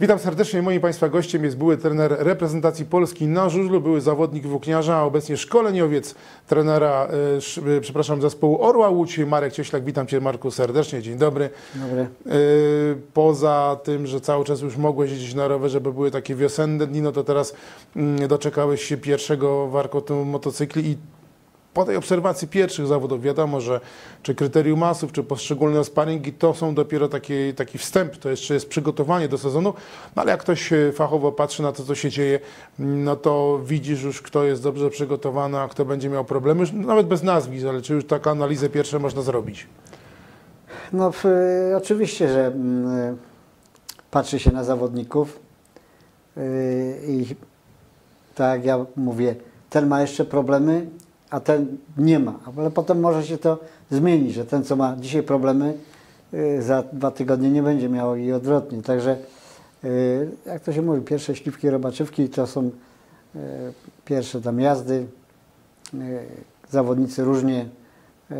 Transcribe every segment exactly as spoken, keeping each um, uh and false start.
Witam serdecznie. Moim Państwa gościem jest były trener reprezentacji Polski na żużlu, były zawodnik włókniarza, a obecnie szkoleniowiec trenera, e, przepraszam, zespołu Orła Łódź, Marek Cieślak. Witam Cię, Marku, serdecznie. Dzień dobry. Dobry. E, poza tym, że cały czas już mogłeś jeździć na rowerze, żeby były takie wiosenne dni, no to teraz mm, doczekałeś się pierwszego warkotu motocykli i po tej obserwacji pierwszych zawodów wiadomo, że czy kryterium masów, czy poszczególne sparingi to są dopiero taki, taki wstęp, to jeszcze jest przygotowanie do sezonu, no ale jak ktoś fachowo patrzy na to, co się dzieje, no to widzisz już, kto jest dobrze przygotowany, a kto będzie miał problemy, już nawet bez nazwisk, ale czy już taką analizę pierwsze można zrobić? No w, oczywiście, że patrzy się na zawodników i tak jak ja mówię, ten ma jeszcze problemy, a ten nie ma, ale potem może się to zmienić, że ten, co ma dzisiaj problemy, yy, za dwa tygodnie nie będzie miał i odwrotnie. Także, yy, jak to się mówi, pierwsze śliwki robaczywki to są yy, pierwsze tam jazdy. Yy, zawodnicy różnie yy,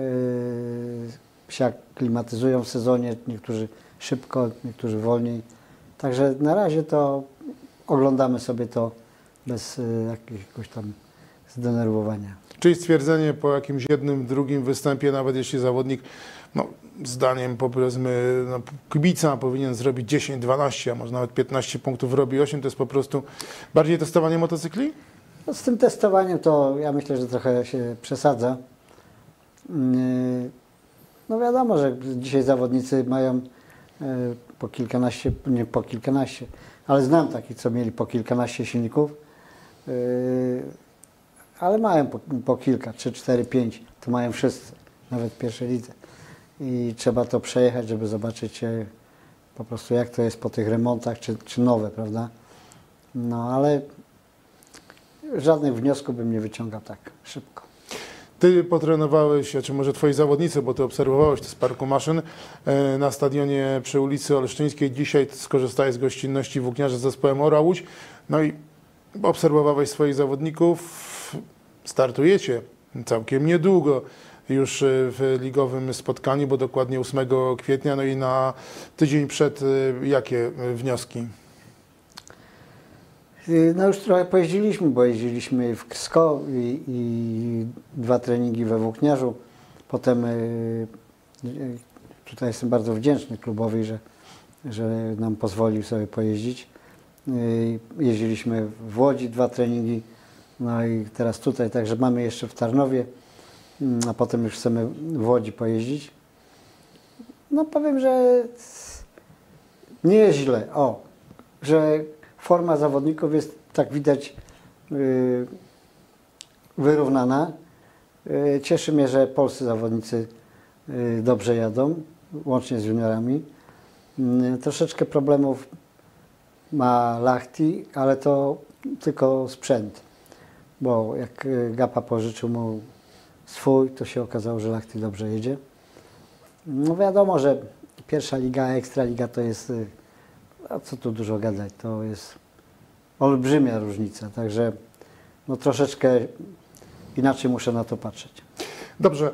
się aklimatyzują w sezonie, niektórzy szybko, niektórzy wolniej. Także na razie to oglądamy sobie to bez yy, jakiegoś tam zdenerwowania. Czyli stwierdzenie po jakimś jednym, drugim występie, nawet jeśli zawodnik, no, zdaniem powiedzmy no, kibica powinien zrobić dziesięć, dwanaście, a może nawet piętnaście punktów, robi osiem, to jest po prostu bardziej testowanie motocykli? No, z tym testowaniem to ja myślę, że trochę się przesadza. No wiadomo, że dzisiaj zawodnicy mają po kilkanaście, nie po kilkanaście, ale znam takich, co mieli po kilkanaście silników. Ale mają po, po kilka, trzy, cztery, pięć, to mają wszyscy, nawet pierwsze lidze. I trzeba to przejechać, żeby zobaczyć e, po prostu jak to jest po tych remontach, czy, czy nowe, prawda? No ale żadnych wniosków bym nie wyciągał tak szybko. Ty potrenowałeś, czy może twoi zawodnicy, bo ty obserwowałeś to z parku maszyn e, na stadionie przy ulicy Olsztyńskiej. Dzisiaj skorzystałeś z gościnności włókniarza z zespołem Orła Łódź. No i obserwowałeś swoich zawodników. Startujecie całkiem niedługo już w ligowym spotkaniu, bo dokładnie ósmego kwietnia, no i na tydzień przed. Jakie wnioski? No już trochę pojeździliśmy, bo jeździliśmy w K S K O i, i dwa treningi we Włókniarzu. Potem tutaj jestem bardzo wdzięczny klubowi, że, że nam pozwolił sobie pojeździć. Jeździliśmy w Łodzi dwa treningi. No i teraz tutaj, także mamy jeszcze w Tarnowie, a potem już chcemy w Łodzi pojeździć. No powiem, że nie jest źle, o, że forma zawodników jest, tak widać, yy, wyrównana. Yy, cieszy mnie, że polscy zawodnicy yy, dobrze jadą, łącznie z juniorami. Yy, troszeczkę problemów ma Lahti, ale to tylko sprzęt. Bo jak Gapa pożyczył mu swój, to się okazało, że Lahti dobrze jedzie. No wiadomo, że pierwsza liga, ekstraliga to jest, a co tu dużo gadać, to jest olbrzymia różnica. Także no troszeczkę inaczej muszę na to patrzeć. Dobrze,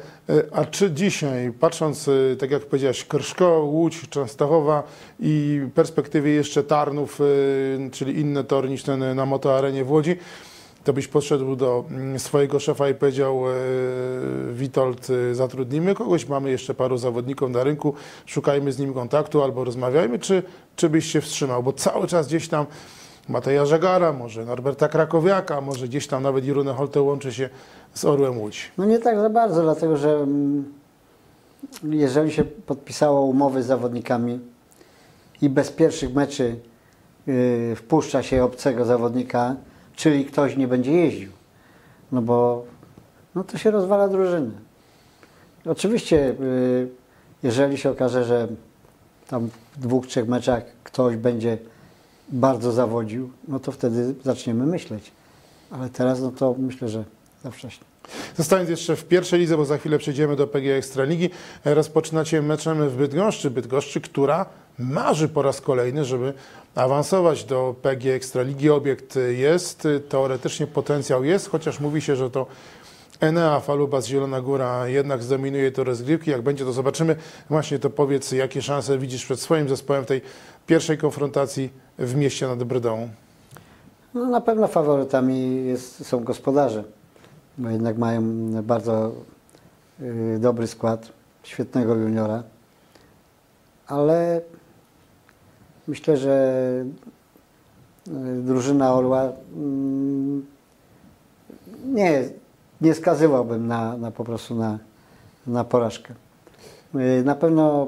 a czy dzisiaj, patrząc, tak jak powiedziałeś, K S K O, Łódź, Częstochowa i perspektywie jeszcze Tarnów, czyli inne tory niż ten na Motoarenie w Łodzi, to byś podszedł do swojego szefa i powiedział: Witold, zatrudnimy kogoś, mamy jeszcze paru zawodników na rynku, szukajmy z nim kontaktu albo rozmawiajmy, czy, czy byś się wstrzymał? Bo cały czas gdzieś tam Mateja Żegara, może Norberta Krakowiaka, może gdzieś tam nawet Jeroen Holte łączy się z Orłem Łódź. No nie tak za bardzo, dlatego że jeżeli się podpisało umowy z zawodnikami i bez pierwszych meczy yy, wpuszcza się obcego zawodnika, czyli ktoś nie będzie jeździł, no bo no to się rozwala drużyny. Oczywiście, jeżeli się okaże, że tam w dwóch, trzech meczach ktoś będzie bardzo zawodził, no to wtedy zaczniemy myśleć, ale teraz no to myślę, że za wcześnie. Zostając jeszcze w pierwszej lidze, bo za chwilę przejdziemy do P G E Ekstraligi, rozpoczynacie meczem w Bydgoszczy, Bydgoszczy, która marzy po raz kolejny, żeby awansować do P G E Ekstraligi. Obiekt jest, teoretycznie potencjał jest, chociaż mówi się, że to Enea Falubaz, Zielona Góra jednak zdominuje to rozgrywki. Jak będzie, to zobaczymy. Właśnie to powiedz, jakie szanse widzisz przed swoim zespołem w tej pierwszej konfrontacji w mieście nad Brydą? No, na pewno faworytami jest, są gospodarze, bo jednak mają bardzo y, dobry skład, świetnego juniora, ale myślę, że drużyna Orła nie, nie skazywałbym na, na po prostu na, na porażkę. Na pewno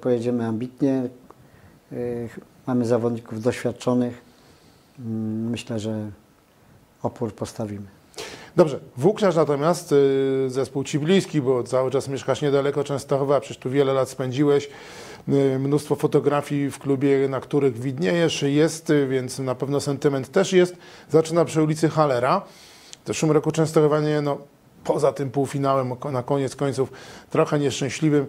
pojedziemy ambitnie, mamy zawodników doświadczonych, myślę, że opór postawimy. Dobrze, Włókniarz natomiast zespół ci bliski, bo cały czas mieszkasz niedaleko Częstochowa, przecież tu wiele lat spędziłeś, mnóstwo fotografii w klubie, na których widniejesz, jest, więc na pewno sentyment też jest. Zaczyna przy ulicy Hallera. W zeszłym roku Częstochowanie, no, poza tym półfinałem, na koniec końców trochę nieszczęśliwym,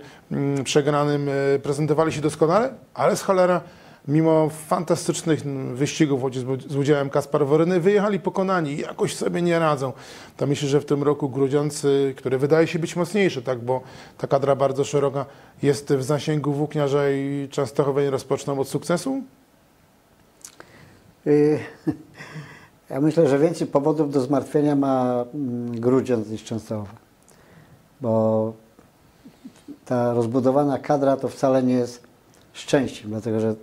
przegranym, prezentowali się doskonale, ale z Hallera, mimo fantastycznych wyścigów z udziałem Kacpera Woryny, wyjechali pokonani, jakoś sobie nie radzą. To myślę, że w tym roku Grudziądz, który wydaje się być mocniejszy, tak, bo ta kadra bardzo szeroka, jest w zasięgu Włókniarza i Częstochowanie rozpoczną od sukcesu? Ja myślę, że więcej powodów do zmartwienia ma Grudziądz niż Częstochowa, bo ta rozbudowana kadra to wcale nie jest szczęście, dlatego że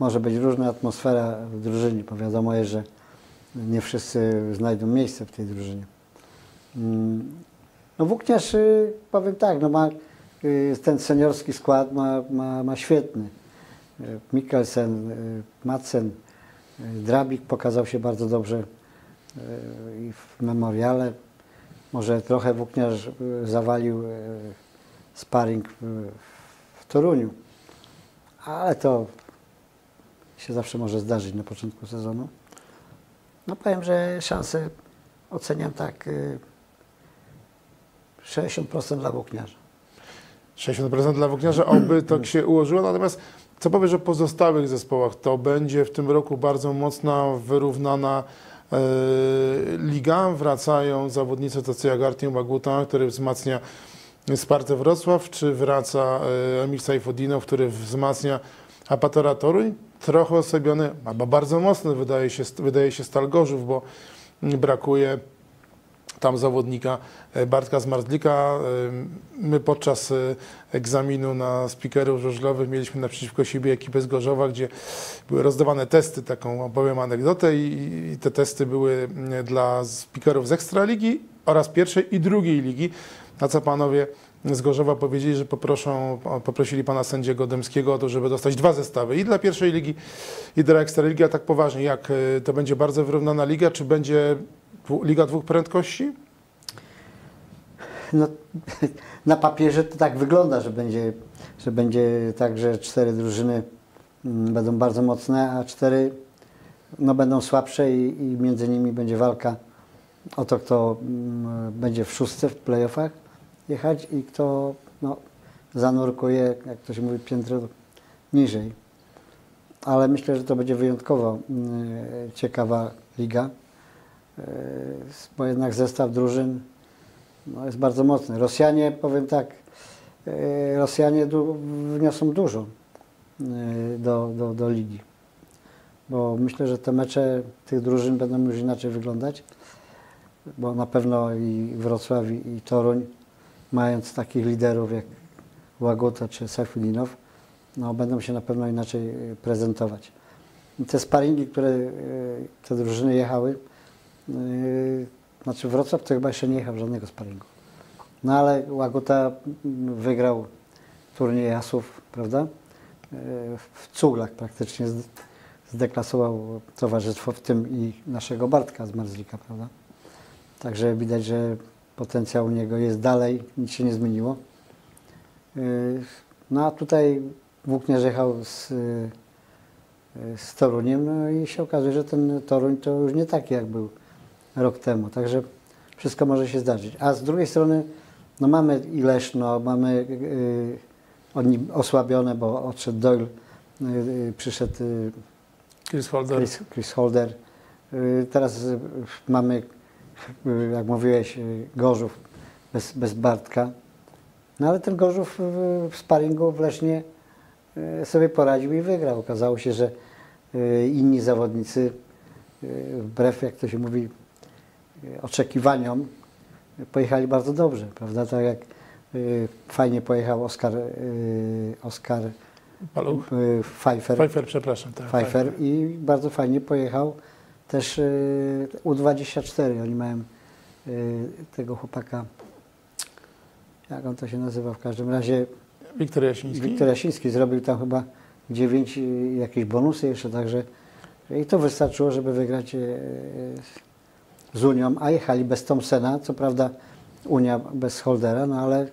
może być różna atmosfera w drużynie, bo wiadomo jest, że nie wszyscy znajdą miejsce w tej drużynie. No Włókniarz, powiem tak, no ma ten seniorski skład ma, ma, ma świetny. Mikkelsen, Madsen, Drabik pokazał się bardzo dobrze i w Memoriale. Może trochę Włókniarz zawalił sparring w, w Toruniu, ale to się zawsze może zdarzyć na początku sezonu. No powiem, że szanse oceniam tak sześćdziesiąt procent dla Włókniarza. sześćdziesiąt procent dla Włókniarza, oby tak się ułożyło. Natomiast co powiesz o pozostałych zespołach? To będzie w tym roku bardzo mocna, wyrównana yy, liga. Wracają zawodnicy tacy jak Artiom Łaguta, który wzmacnia Wsparte Wrocław, czy wraca Emil Sajfutdinow, który wzmacnia Apatora Toruń? Trochę osłabiony, albo bardzo mocny wydaje się, wydaje się Stal Gorzów, bo brakuje tam zawodnika Bartka Zmarzlika. My podczas egzaminu na spikerów żużlowych mieliśmy naprzeciwko siebie ekipę z Gorzowa, gdzie były rozdawane testy, taką opowiem anegdotę, i te testy były dla spikerów z Ekstraligi oraz pierwszej i drugiej ligi. Na co panowie z Gorzowa powiedzieli, że poproszą, poprosili pana sędziego Dębskiego o to, żeby dostać dwa zestawy i dla pierwszej ligi, i dla Ekstraligi. A tak poważnie, jak to będzie bardzo wyrównana liga, czy będzie liga dwóch prędkości? No, na papierze to tak wygląda, że będzie, że będzie tak, że cztery drużyny będą bardzo mocne, a cztery no, będą słabsze i, i między nimi będzie walka o to, kto będzie w szóstce w playoffach jechać i kto no, zanurkuje, jak to się mówi, piętro niżej. Ale myślę, że to będzie wyjątkowo yy, ciekawa liga, yy, bo jednak zestaw drużyn no, jest bardzo mocny. Rosjanie, powiem tak, yy, Rosjanie du wniosą dużo yy, do, do, do ligi, bo myślę, że te mecze tych drużyn będą już inaczej wyglądać, bo na pewno i Wrocław, i Toruń, mając takich liderów jak Łaguta czy Sajfutdinow, no będą się na pewno inaczej prezentować. I te sparingi, które te drużyny jechały, yy, znaczy Wrocław to chyba jeszcze nie jechał żadnego sparingu. No ale Łaguta wygrał turniej Jasów, prawda? Yy, w cuglach praktycznie zdeklasował towarzystwo, w tym i naszego Bartka Zmarzlika, prawda? Także widać, że potencjał u niego jest dalej, nic się nie zmieniło. No a tutaj Włókniarz jechał z, z Toruniem, no i się okazuje, że ten Toruń to już nie taki, jak był rok temu. Także wszystko może się zdarzyć. A z drugiej strony no mamy i Leszno, mamy y, oni osłabione, bo odszedł Doyle, y, y, przyszedł y, Chris Holder. Chris, Chris Holder. Y, teraz y, mamy, jak mówiłeś, Gorzów bez, bez Bartka. No ale ten Gorzów w sparingu w Lesznie sobie poradził i wygrał. Okazało się, że inni zawodnicy, wbrew, jak to się mówi, oczekiwaniom, pojechali bardzo dobrze, prawda? Tak jak fajnie pojechał Oskar, Oskar Pfeiffer, Pfeiffer, przepraszam, tak, Pfeiffer, Pfeiffer i bardzo fajnie pojechał też U dwadzieścia cztery. Oni mają tego chłopaka, jak on to się nazywa w każdym razie, Wiktor Jasiński. Wiktor Jasiński zrobił tam chyba dziewięć, jakieś bonusy jeszcze, także i to wystarczyło, żeby wygrać z Unią, a jechali bez Thompsona, co prawda Unia bez Holdera, no ale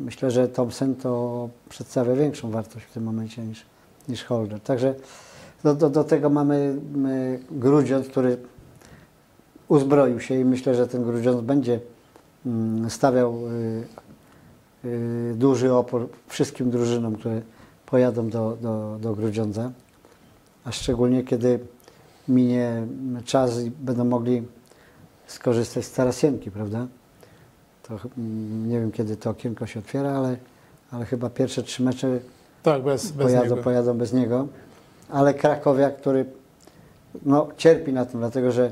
myślę, że Thompson to przedstawia większą wartość w tym momencie niż, niż Holder. Także do, do, do tego mamy Grudziądz, który uzbroił się i myślę, że ten Grudziądz będzie stawiał y, y, duży opór wszystkim drużynom, które pojadą do, do, do Grudziądza, a szczególnie kiedy minie czas i będą mogli skorzystać z Tarasienki, prawda? To, nie wiem, kiedy to okienko się otwiera, ale, ale chyba pierwsze trzy mecze tak, bez, bez pojadą, niego. pojadą bez niego. Ale Krakowiak, który no, cierpi na tym, dlatego że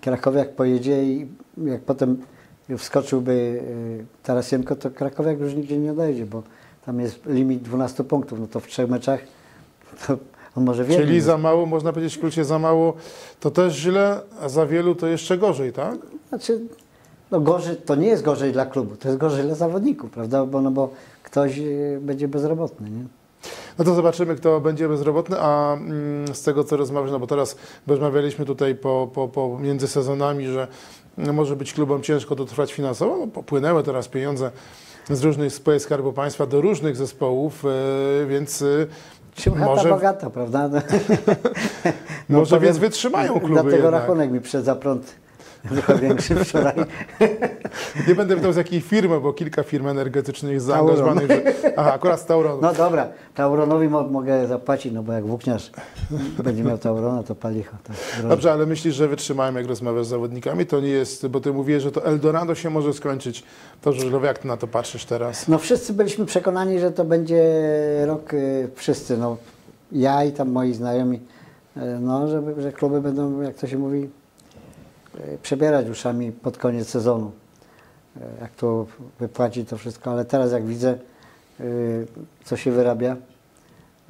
Krakowiak pojedzie i jak potem wskoczyłby Tarasienko, to Krakowiak już nigdzie nie odejdzie, bo tam jest limit dwunastu punktów, no to w trzech meczach to on może wiedzieć. Czyli za mało, można powiedzieć w skrócie, za mało to też źle, a za wielu to jeszcze gorzej, tak? Znaczy, no gorzej, to nie jest gorzej dla klubu, to jest gorzej dla zawodników, prawda, bo, no bo ktoś będzie bezrobotny, nie? No to zobaczymy, kto będzie bezrobotny, a z tego, co rozmawiasz, no bo teraz rozmawialiśmy tutaj po, po, po między sezonami, że może być klubom ciężko dotrwać finansowo, no popłynęły teraz pieniądze z różnych spółek Skarbu Państwa do różnych zespołów, więc Ciemnata może... bogata, prawda? No, no może powiem, więc wytrzymają kluby dlatego jednak. Rachunek mi przed za prąd trochę większy wczoraj. Nie będę pytał z jakiej firmy, bo kilka firm energetycznych zaangażowanych. Tauron. Że... Aha, akurat z Tauronu. No dobra, Tauronowi mo mogę zapłacić, no bo jak Włókniarz będzie miał Taurona, to palicho. To dobrze, ale myślisz, że wytrzymałem, jak rozmawiasz z zawodnikami? To nie jest, bo ty mówiłeś, że to Eldorado się może skończyć. To żużlowe, jak ty na to patrzysz teraz? No wszyscy byliśmy przekonani, że to będzie rok, wszyscy, no ja i tam moi znajomi, no żeby, że kluby będą, jak to się mówi, przebierać uszami pod koniec sezonu, jak to wypłaci to wszystko, ale teraz jak widzę, co się wyrabia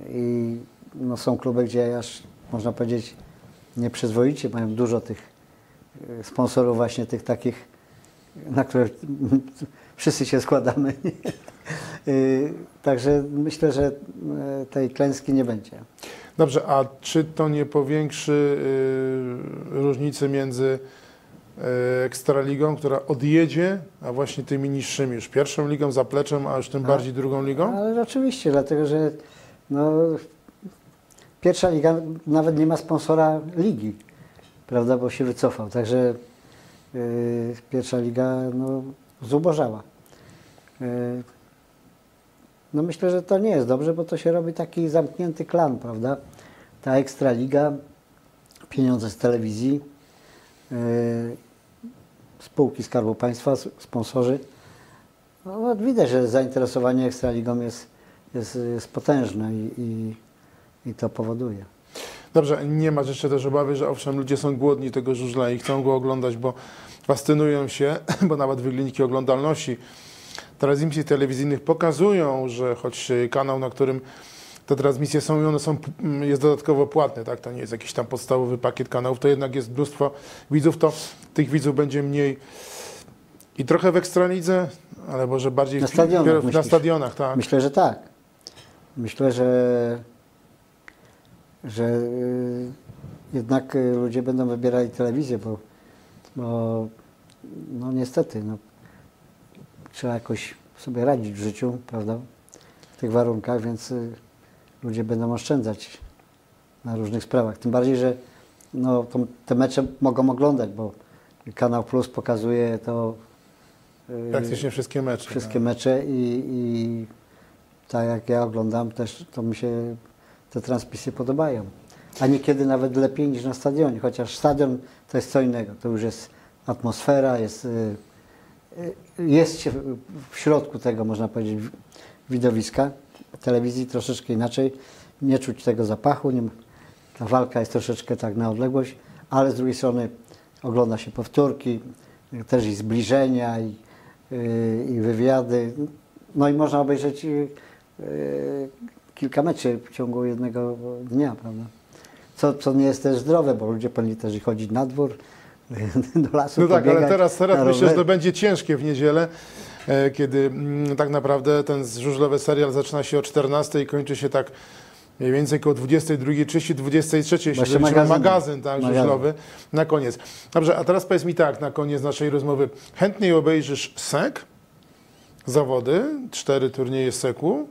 i no są kluby, gdzie aż można powiedzieć nieprzyzwoicie, mają dużo tych sponsorów właśnie tych takich, na które wszyscy się składamy. Także myślę, że tej klęski nie będzie. Dobrze, a czy to nie powiększy y, różnicy między y, Ekstraligą, która odjedzie, a właśnie tymi niższymi, już pierwszą ligą, zapleczem, a już tym a, bardziej drugą ligą? Ale oczywiście, dlatego że no, pierwsza liga nawet nie ma sponsora ligi, prawda, bo się wycofał, także y, pierwsza liga no, zubożała. Y, No myślę, że to nie jest dobrze, bo to się robi taki zamknięty klan, prawda? Ta Ekstraliga, pieniądze z telewizji, yy, spółki Skarbu Państwa, sponsorzy. No, widać, że zainteresowanie Ekstraligą jest, jest, jest potężne i, i, i to powoduje. Dobrze, nie masz jeszcze też obawy, że owszem, ludzie są głodni tego żużla i chcą go oglądać, bo fascynują się, bo nawet wyniki oglądalności transmisji telewizyjnych pokazują, że choć kanał, na którym te transmisje są i one są, jest dodatkowo płatny, tak? To nie jest jakiś tam podstawowy pakiet kanałów, to jednak jest mnóstwo widzów, to tych widzów będzie mniej i trochę w Ekstralidze, ale może bardziej na stadionach, w, na stadionach tak? Myślę, że tak. Myślę, że, że jednak ludzie będą wybierali telewizję, bo, bo no niestety, no. Trzeba jakoś sobie radzić w życiu, prawda, w tych warunkach, więc y, ludzie będą oszczędzać na różnych sprawach. Tym bardziej, że no, to, te mecze mogą oglądać, bo Kanał Plus pokazuje to... Y, praktycznie wszystkie mecze. Wszystkie no. mecze i, i tak jak ja oglądam też, to mi się te transmisje podobają. A niekiedy nawet lepiej niż na stadionie, chociaż stadion to jest co innego. To już jest atmosfera, jest... Y, Jest się w środku tego, można powiedzieć, widowiska. W telewizji troszeczkę inaczej. Nie czuć tego zapachu, nie, ta walka jest troszeczkę tak na odległość, ale z drugiej strony ogląda się powtórki, też i zbliżenia, i, yy, i wywiady. No i można obejrzeć yy, kilka meczy w ciągu jednego dnia, prawda? Co, co nie jest też zdrowe, bo ludzie powinni też chodzić na dwór, do lasu. No tak, ale teraz, teraz myślę, że to będzie ciężkie w niedzielę, kiedy tak naprawdę ten żużlowy serial zaczyna się o czternastej i kończy się tak mniej więcej koło dwudziestej drugiej, dwudziestej trzeciej, jeśli magazyn, magazyn tak, żużlowy na koniec. Dobrze, a teraz powiedz mi tak, na koniec naszej rozmowy, chętniej obejrzysz S E K, zawody, cztery turnieje S E K u,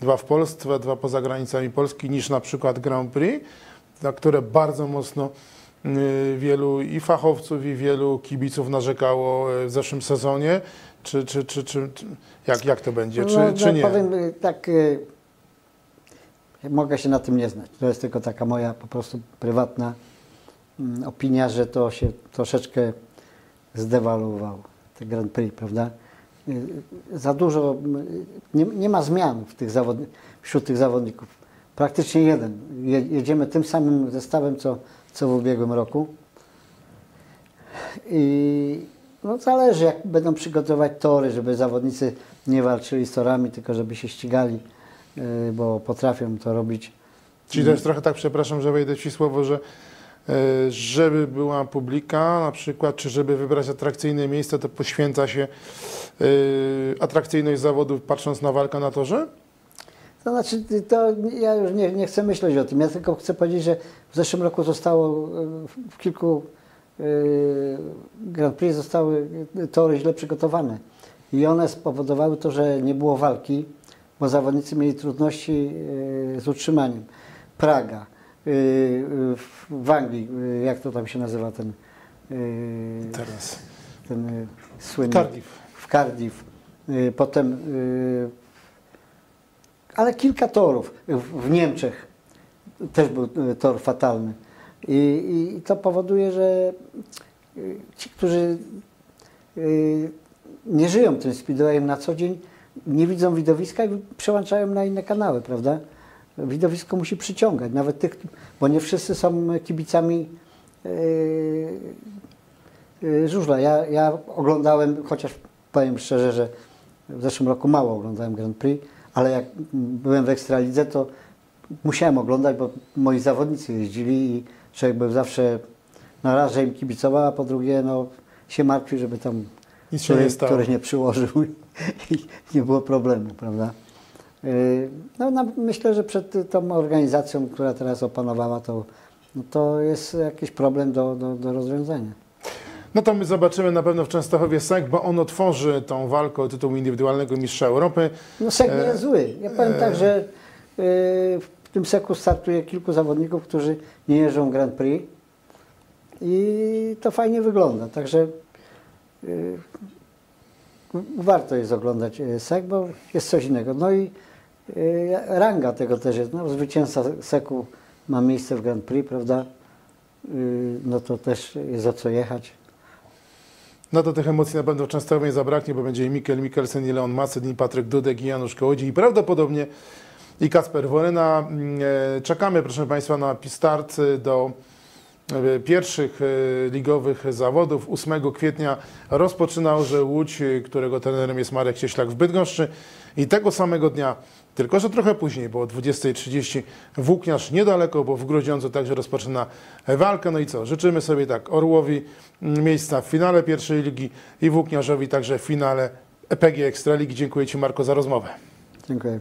dwa w Polsce, dwa poza granicami Polski, niż na przykład Grand Prix, na które bardzo mocno wielu i fachowców, i wielu kibiców narzekało w zeszłym sezonie. Czy, czy, czy, czy, czy jak, jak to będzie, czy, no, czy no, nie? Powiem tak, mogę się na tym nie znać. To jest tylko taka moja po prostu prywatna opinia, że to się troszeczkę zdewaluowało, te Grand Prix, prawda? Za dużo, nie, nie ma zmian w tych zawod, wśród tych zawodników. Praktycznie jeden. Jedziemy tym samym zestawem, co, co w ubiegłym roku. I no zależy, jak będą przygotować tory, żeby zawodnicy nie walczyli z torami, tylko żeby się ścigali, bo potrafią to robić. Czyli to jest trochę tak, przepraszam, że wejdę Ci słowo, że żeby była publika na przykład, czy żeby wybrać atrakcyjne miejsce, to poświęca się atrakcyjność zawodów, patrząc na walkę na torze? To znaczy, to ja już nie, nie chcę myśleć o tym. Ja tylko chcę powiedzieć, że w zeszłym roku zostało w kilku Grand Prix zostały tory źle przygotowane. I one spowodowały to, że nie było walki, bo zawodnicy mieli trudności z utrzymaniem. Praga, w Anglii, jak to tam się nazywa ten... Teraz. Ten słynny... Cardiff. W Cardiff. Potem... Ale kilka torów. W Niemczech też był tor fatalny. I, i to powoduje, że ci, którzy nie żyją tym speedwayem na co dzień, nie widzą widowiska i przełączają na inne kanały, prawda? Widowisko musi przyciągać, nawet tych, bo nie wszyscy są kibicami żużla. Ja, ja oglądałem, chociaż powiem szczerze, że w zeszłym roku mało oglądałem Grand Prix, ale jak byłem w Ekstralidze, to musiałem oglądać, bo moi zawodnicy jeździli i człowiek był zawsze, no raz, że im kibicował, a po drugie, no się martwił, żeby tam nic się nie stało, któryś nie przyłożył i nie było problemu, prawda? No, no myślę, że przed tą organizacją, która teraz opanowała, to, no, to jest jakiś problem do, do, do rozwiązania. No to my zobaczymy na pewno w Częstochowie S E K, bo on otworzy tą walkę o tytuł indywidualnego mistrza Europy. No S E K nie jest zły. Ja powiem e... tak, że w tym S E K u startuje kilku zawodników, którzy nie jeżdżą Grand Prix i to fajnie wygląda. Także warto jest oglądać S E K, bo jest coś innego. No i ranga tego też jest. No, zwycięzca S E K u ma miejsce w Grand Prix, prawda? No to też jest o co jechać. No to tych emocji na pewno w Częstochowie nie zabraknie, bo będzie i Mikkel, Mikkelsen, i Leon Madsen, i Patryk Dudek, i Janusz Kołodziej, i prawdopodobnie i Kacper Woryna. Czekamy, proszę Państwa, na start do pierwszych ligowych zawodów. ósmego kwietnia rozpoczyna Orzeł Łódź, którego trenerem jest Marek Cieślak w Bydgoszczy. I tego samego dnia, tylko że trochę później, bo o dwudziestej trzydzieści Włókniarz niedaleko, bo w Grudziądzu także rozpoczyna walkę. No i co? Życzymy sobie tak Orłowi miejsca w finale pierwszej ligi i Włókniarzowi także w finale P G E Ekstraligi. Dziękuję Ci, Marku, za rozmowę. Dziękuję.